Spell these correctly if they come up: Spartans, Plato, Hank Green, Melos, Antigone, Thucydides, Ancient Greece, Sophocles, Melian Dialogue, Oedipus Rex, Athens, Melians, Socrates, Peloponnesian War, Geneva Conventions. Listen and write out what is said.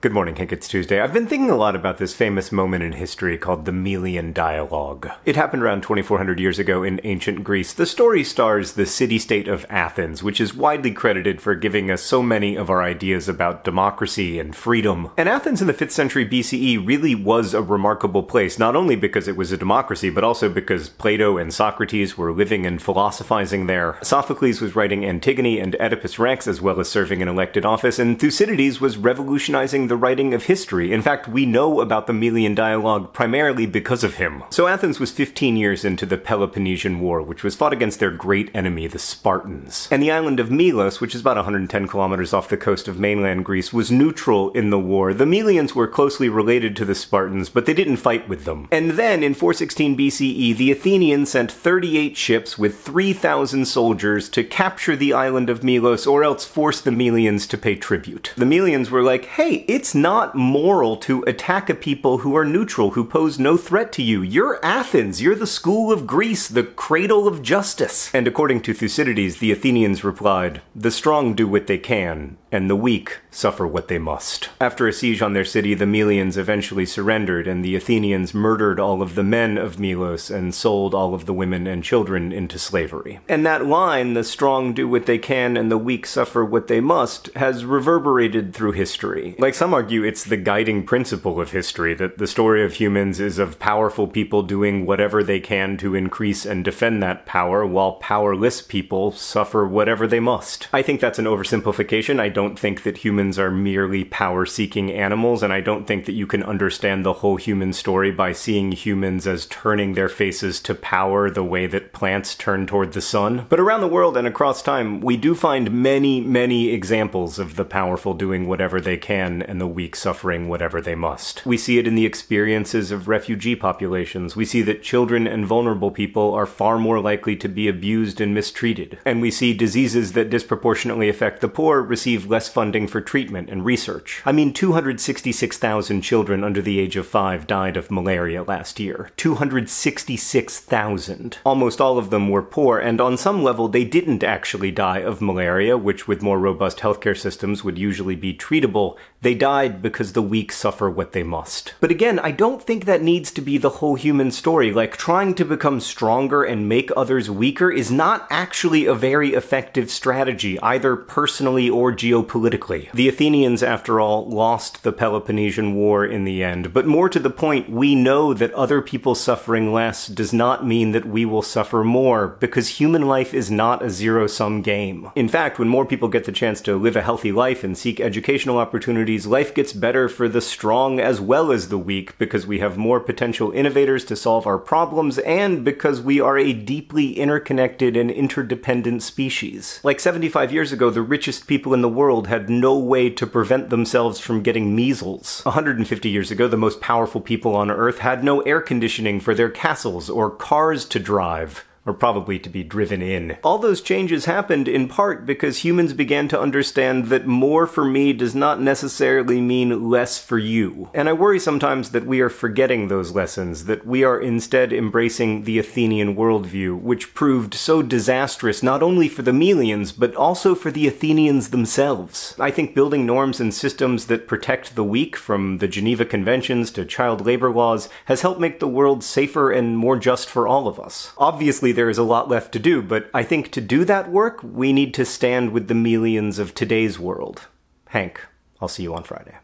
Good morning, Hank. It's Tuesday. I've been thinking a lot about this famous moment in history called the Melian Dialogue. It happened around 2,400 years ago in ancient Greece. The story stars the city-state of Athens, which is widely credited for giving us so many of our ideas about democracy and freedom. And Athens in the 5th century BCE really was a remarkable place, not only because it was a democracy, but also because Plato and Socrates were living and philosophizing there. Sophocles was writing Antigone and Oedipus Rex, as well as serving in elected office, and Thucydides was revolutionizing the writing of history. In fact, we know about the Melian Dialogue primarily because of him. So Athens was 15 years into the Peloponnesian War, which was fought against their great enemy, the Spartans. And the island of Melos, which is about 110 kilometers off the coast of mainland Greece, was neutral in the war. The Melians were closely related to the Spartans, but they didn't fight with them. And then, in 416 BCE, the Athenians sent 38 ships with 3,000 soldiers to capture the island of Melos, or else force the Melians to pay tribute. The Melians were like, hey, it's not moral to attack a people who are neutral, who pose no threat to you. You're Athens. You're the school of Greece, the cradle of justice. And according to Thucydides, the Athenians replied, "The strong do what they can, and the weak suffer what they must." After a siege on their city, the Melians eventually surrendered, and the Athenians murdered all of the men of Melos and sold all of the women and children into slavery. And that line, "The strong do what they can, and the weak suffer what they must," has reverberated through history. Like some argue, it's the guiding principle of history, that the story of humans is of powerful people doing whatever they can to increase and defend that power, while powerless people suffer whatever they must. I think that's an oversimplification. I don't think that humans are merely power-seeking animals, and I don't think that you can understand the whole human story by seeing humans as turning their faces to power the way that plants turn toward the sun. But around the world and across time, we do find many, many examples of the powerful doing whatever they can and the weak suffering whatever they must. We see it in the experiences of refugee populations. We see that children and vulnerable people are far more likely to be abused and mistreated. And we see diseases that disproportionately affect the poor receive less funding for treatment and research. I mean, 266,000 children under the age of 5 died of malaria last year. 266,000. Almost all of them were poor, and on some level they didn't actually die of malaria, which with more robust healthcare systems would usually be treatable. They died because the weak suffer what they must. But again, I don't think that needs to be the whole human story. Like, trying to become stronger and make others weaker is not actually a very effective strategy, either personally or geopolitically. The Athenians, after all, lost the Peloponnesian War in the end, but more to the point, we know that other people suffering less does not mean that we will suffer more, because human life is not a zero-sum game. In fact, when more people get the chance to live a healthy life and seek educational opportunities, life gets better for the strong as well as the weak, because we have more potential innovators to solve our problems, and because we are a deeply interconnected and interdependent species. Like 75 years ago, the richest people in the world had no way to prevent themselves from getting measles. 150 years ago, the most powerful people on Earth had no air conditioning for their castles or cars to drive, or probably to be driven in. All those changes happened in part because humans began to understand that more for me does not necessarily mean less for you. And I worry sometimes that we are forgetting those lessons, that we are instead embracing the Athenian worldview, which proved so disastrous not only for the Melians, but also for the Athenians themselves. I think building norms and systems that protect the weak, from the Geneva Conventions to child labor laws, has helped make the world safer and more just for all of us. Obviously, there is a lot left to do, but I think to do that work, we need to stand with the Melians of today's world. Hank, I'll see you on Friday.